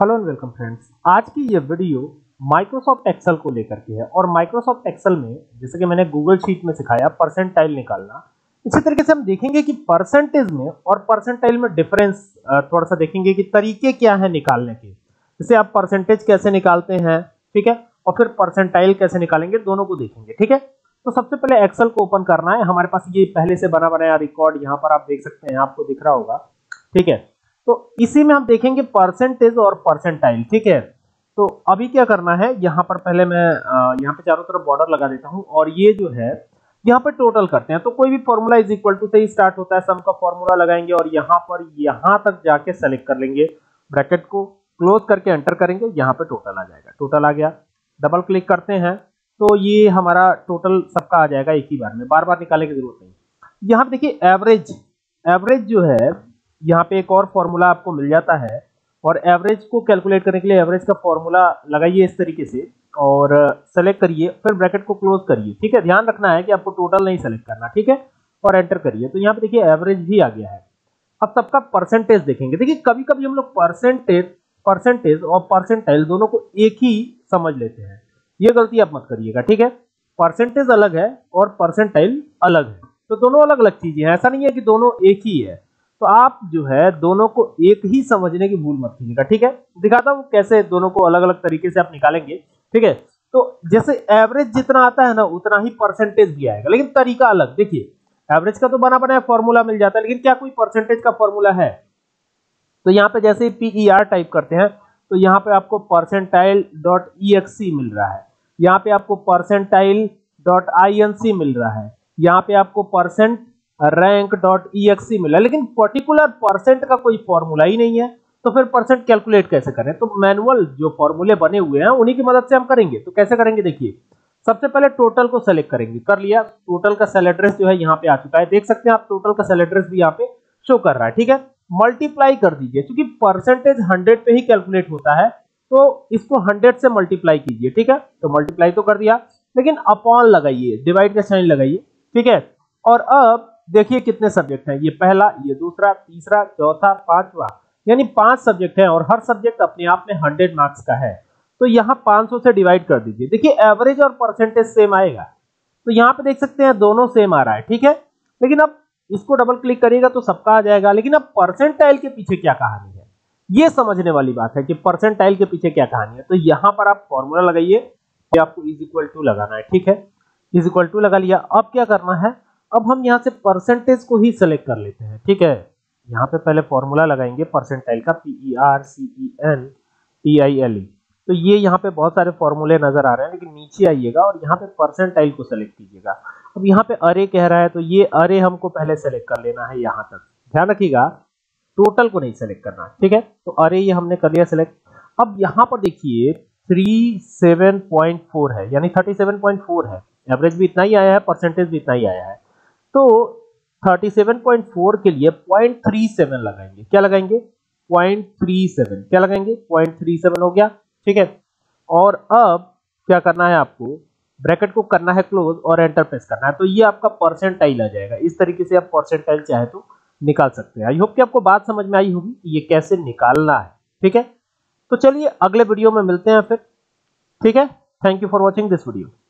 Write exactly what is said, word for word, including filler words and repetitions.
Hello and welcome friends, आज की ये वीडियो माइक्रोसॉफ्ट एक्सेल को लेकर के है। और माइक्रोसॉफ्ट एक्सेल में जैसे कि मैंने गूगल शीट में सिखाया परसेंटाइल निकालना, इसी तरीके से हम देखेंगे कि परसेंटेज में और परसेंटाइल में डिफरेंस थोड़ा सा देखेंगे कि तरीके क्या है निकालने के। जैसे आप परसेंटेज कैसे निकालते हैं, ठीक है, और फिर परसेंटाइल कैसे निकालेंगे, दोनों को देखेंगे। ठीक है, तो सबसे पहले एक्सेल को ओपन करना है। हमारे पास ये पहले से बना बनाया रिकॉर्ड यहाँ पर आप देख सकते हैं, आपको दिख रहा होगा। ठीक है, तो इसी में हम देखेंगे परसेंटेज और परसेंटाइल। ठीक है, तो अभी क्या करना है, यहाँ पर पहले मैं यहाँ पे चारों तरफ बॉर्डर लगा देता हूँ और ये जो है यहाँ पे टोटल करते हैं। तो कोई भी फॉर्मूला इज इक्वल टू से ही स्टार्ट होता है, सम का फॉर्मूला लगाएंगे और यहाँ पर यहाँ तक जाके सेलेक्ट कर लेंगे, ब्रैकेट को क्लोज करके एंटर करेंगे, यहाँ पे टोटल आ जाएगा। टोटल आ गया, डबल क्लिक करते हैं तो ये हमारा टोटल सबका आ जाएगा एक ही बार में, बार बार निकालने की जरूरत नहीं। यहाँ पे देखिए एवरेज, एवरेज जो है यहाँ पे एक और फॉर्मूला आपको मिल जाता है। और एवरेज को कैलकुलेट करने के लिए एवरेज का फॉर्मूला लगाइए इस तरीके से और सेलेक्ट करिए, फिर ब्रैकेट को क्लोज करिए। ठीक है, ध्यान रखना है कि आपको टोटल नहीं सेलेक्ट करना। ठीक है, और एंटर करिए तो यहाँ पे देखिए एवरेज भी आ गया है। अब सबका परसेंटेज देखेंगे। देखिए कभी कभी हम लोग परसेंटेज परसेंटेज और परसेंटाइल दोनों को एक ही समझ लेते हैं, ये गलती आप मत करिएगा। ठीक है, परसेंटेज अलग है और परसेंटाइल अलग है, तो दोनों अलग अलग चीजें हैं, ऐसा नहीं है कि दोनों एक ही है। तो आप जो है दोनों को एक ही समझने की भूल मत कीजिएगा। ठीक है, दिखाता हूँ कैसे दोनों को अलग अलग तरीके से आप निकालेंगे। ठीक है, तो जैसे एवरेज जितना आता है ना उतना ही परसेंटेज भी आएगा, लेकिन तरीका अलग। देखिए एवरेज का तो बना बनाया फॉर्मूला मिल जाता है, लेकिन क्या कोई परसेंटेज का फॉर्मूला है? तो यहाँ पे जैसे पीईआर टाइप करते हैं तो यहाँ पे आपको परसेंटाइल डॉट ईएक्ससी मिल रहा है, यहाँ पे आपको परसेंटाइल डॉट आईएनसी मिल रहा है, यहाँ पे आपको परसेंट रैंक डॉट ईएक्ससी मिला, लेकिन पर्टिकुलर परसेंट का कोई फॉर्मूला ही नहीं है। तो फिर परसेंट कैलकुलेट कैसे करें? तो मैनुअल जो फॉर्मूले बने हुए हैं उन्हीं की मदद से हम करेंगे। तो कैसे करेंगे, देखिए सबसे पहले टोटल को सेलेक्ट करेंगे, कर लिया। टोटल का सेल एड्रेस जो है यहाँ पे आ चुका है, देख सकते हैं आप, टोटल का सेल एड्रेस भी यहाँ पे शो कर रहा है। ठीक है, मल्टीप्लाई कर दीजिए, क्योंकि परसेंटेज हंड्रेड पे ही कैलकुलेट होता है, तो इसको हंड्रेड से मल्टीप्लाई कीजिए। ठीक है, तो मल्टीप्लाई तो कर दिया, लेकिन अपॉन लगाइए, डिवाइड का साइन लगाइए। ठीक है, और अब देखिए कितने सब्जेक्ट हैं, ये पहला, ये दूसरा, तीसरा, चौथा, पांचवा, यानी पांच सब्जेक्ट हैं और हर सब्जेक्ट अपने आप में हंड्रेड मार्क्स का है। तो यहाँ पाँच सौ से डिवाइड कर दीजिए। देखिए एवरेज और परसेंटेज सेम आएगा, तो यहाँ पे देख सकते हैं दोनों सेम आ रहा है। ठीक है, लेकिन अब इसको डबल क्लिक करिएगा तो सबका आ जाएगा। लेकिन अब परसेंटाइल के पीछे क्या कहानी है, ये समझने वाली बात है कि परसेंटाइल के पीछे क्या कहानी है। तो यहाँ पर आप फॉर्मूला लगाइए, आपको इज इक्वल टू लगाना है। ठीक है, इज इक्वल टू लगा लिया। अब क्या करना है, अब हम यहाँ से परसेंटेज को ही सेलेक्ट कर लेते हैं। ठीक है, यहाँ पे पहले फॉर्मूला लगाएंगे परसेंटाइल का, P E R C E N T I L E. तो ये यहाँ पे बहुत सारे फॉर्मूले नजर आ रहे हैं, लेकिन नीचे आइएगा और यहाँ पे परसेंटाइल को सेलेक्ट कीजिएगा। अब यहाँ पे अरे कह रहा है, तो ये अरे हमको पहले सेलेक्ट कर लेना है, यहाँ तक ध्यान रखिएगा, टोटल को नहीं सेलेक्ट करना। ठीक है, तो अरे ये हमने कर लिया सेलेक्ट। अब यहाँ पर देखिए थ्री सेवन पॉइंट फोर है, यानी थर्टी सेवन पॉइंट फोर है, एवरेज भी इतना ही आया है, परसेंटेज भी इतना ही आया है। तो सैंतीस पॉइंट फोर के लिए पॉइंट थ्री सेवन लगाएंगे, क्या लगाएंगे, पॉइंट थ्री सेवन, क्या लगाएंगे, पॉइंट थ्री सेवन हो गया। ठीक है, और अब क्या करना है, आपको ब्रैकेट को करना है क्लोज और एंटर प्रेस करना है, तो ये आपका परसेंटाइल आ जाएगा। इस तरीके से आप परसेंटाइल चाहे तो निकाल सकते हैं। आई होप कि आपको बात समझ में आई होगी कि ये कैसे निकालना है। ठीक है, तो चलिए अगले वीडियो में मिलते हैं फिर। ठीक है, thank you for watching this video.